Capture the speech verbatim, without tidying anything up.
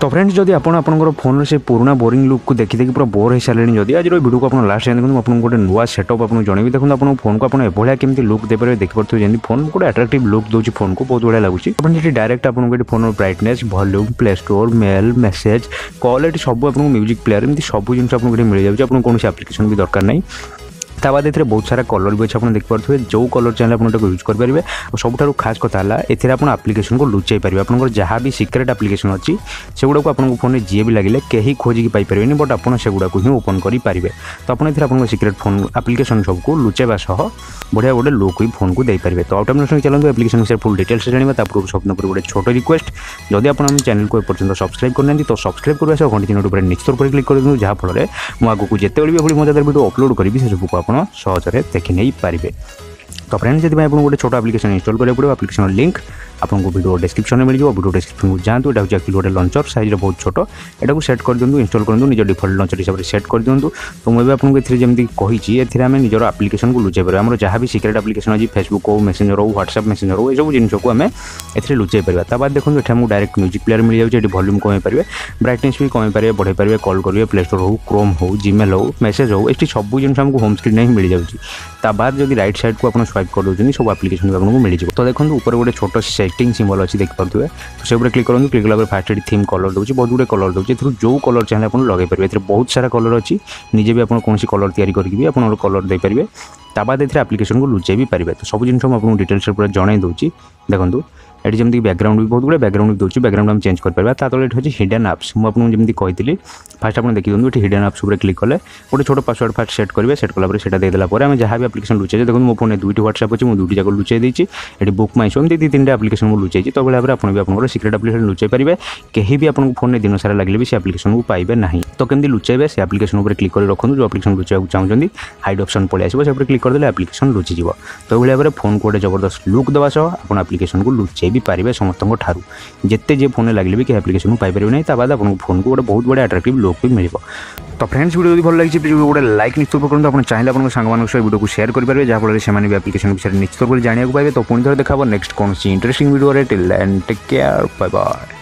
तो फ्रेंड्स जब आप आपंकर फोन से पुराना बोरिंग लुक को देखी देखिए पूरा बोर हो सारे जब आज वीडियो को आप लास्ट देखते आपको गोटे नुआ सेटअप आपको जनइबी देखो आप फोन को आपने एभलिया केमती लुक देपर देखिपे जमी फोन गोटे अट्राक्टिव लुक दूसरी फोन को बहुत बढ़िया लगुच आपड़ी डायरेक्ट आपको phone brightness volume play store mail message call ये सब आपको म्यूजिक प्लेयर एम सब जिन आपको मिल जाए आपको कौन एप्लिकेशन भी दरकार नहीं। ता बाद ए बहुत सारा कलर भी अच्छे आप देखिपे जो कलर चाहिए आपको यूज करेंगे और सबुठ खास कथा है ये आप्लिकेशन को लुचाई पारे आप जहाँ भी सिक्रेट आप्लिकेशन अच्छी सेगुड़ा आपको फोन में जी भी लगे कहीं खोजिकी पारे बट आप सेगुड़ा ही ओपन करेंगे तो आपको सिक्रेट फोन आप्लिकेशन सबको लुचाइवा सह बढ़िया गोटे लुक भी फोन को देपारे। तो आउट ऑफ चलते आप्लिकेशन विषय फुल डिटेल्स जाना तब स्वप्न पर गोटे छोटे रिक्वेस्ट जब आप चैनल को एपर्तंत सब्सक्राइब करना तो सब्सक्राइब करने सह घंटी नोट पर निश्चित रूप से क्लिक कर दिखाँ जहाँफल मैं आगे जितेबाड़ी भी मजा वीडियो अपलोड करी से सबको आप सहजरे देखी नहीं पारे। तो फ्रेंड्स जब आपको गोटे छोटा एप्लिकेशन इंस्टॉल करने पड़े एप्लिकेशन लिंक आपको वीडियो डिस्क्रिप्शन में मिल जाए वीडियो डिस्क्रिप्शन को जातु यहाँ एक्चुअली गोटे लॉन्चर साइज बहुत छोट एटा सेट कर दिंतु इंस्टॉल कर निज डिफॉल्ट लॉन्चर हिसाब से सेट कर दिंतु। तो मुझे आपको एथि जमी कही आम निजर आप्लिकेशन को लुचाई पारे आम जहाँ भी सिक्रेट आप्लिकेशन अच्छी फेसबुक हो मेसेंजर हो व्हाट्सएप मेसेंजर हो सब जिन को आम ए लुचाई पारे। ता बाद देखो ये डायरेक्ट म्यूजिक प्लेयर मिल जाए वॉल्यूम कमे पारे ब्राइटनेस भी कमे पारे बढ़ाई पारे कॉल करेंगे प्ले स्टोर हो क्रोम हो जीमेल हो मेसेज हो ये सब जिन हमको होम स्क्रीन में ही मिल जाए। बाद जब राइट साइड को आप स्वाइप कर दूसरी सब आप्लिकेशन आपको मिल जाए। तो देखो ऊपर गोटे छोट सेटिंग सिंबल अच्छी देख पारे तो से क्लिक करूँ क्लिक कला फास्ट थीम कलर दूसरी बहुत गुटे कलर दूसरी जो कलर चाहिए आप लगे पारे बहुत सारा कलर अच्छी निजे भी आपको कौन सी कलर या भी आप कलर दे पारे। ता बाद एप्लिकेशन को लुचाई भी पारे तो सब जिन आपको डिटेल्स पूरा जन दूसरी देखो ये जमीन बैकग्राउंड भी बहुत गुड़ा बैकग्राउंड दूसरी बैकग्राउंड हम चेंज कर पारे। ता तले होची हिडन एप्स मुझे आपको जमी कही फास्ट आपने देखी दिखाँ ये हिडन एप्स क्लिक कले गोटे छोट पासवर्ड फास्ट सेट करेंगे सेट कला से देदेला आम जहाँ भी आप्लिकेशन लुचाई देखो मो फोन में दुईट व्हाट्सएप अच्छी दुईट जाक लुचाई देती ये बुक माई शो दी तीन आप्लिकेशन को लुचाई तो भाव में आपको सिक्रेट आप्लिकेशन लुचाई पारे कहीं भी आपको फोन में दिन सारा लगे भी से आप्लिकेशन को पाइबे नहीं। तो कमी लुचाइबे से आप्लिकेशन पर क्लिक कर रखुद जो आप्लिकेशन लुचाइक चाहूँगी हाइड ऑप्शन पलि आस क्लिक करदे आप्लिकेशन लुचिज। तो भाव में फोन को गोटे जबरदस्त लुक देवा सह आप आप्लिकेशन को लुचाई भी पारे समस्तों ठारू जिते जे फोन लगे भी कि एप्लिकेशन पाइपर नहीं। ता बाद आपको फोन को गोटे बहुत बड़ा अट्रैक्टिव लुक भी मिल। तो फ्रेंड्स वीडियो यदि भल लगी प्लीज गोटे लाइक निश्चित करूँ आप चाहिए आपको सांग सहित वीडियो को शेयर करेंगे जहाँफल से भी एप्लिकेशन विषय निश्चित रूप से जानने को पाए। तो पुणी थोड़े देखा नेक्स्ट कौन interesting video till then take care bye bye.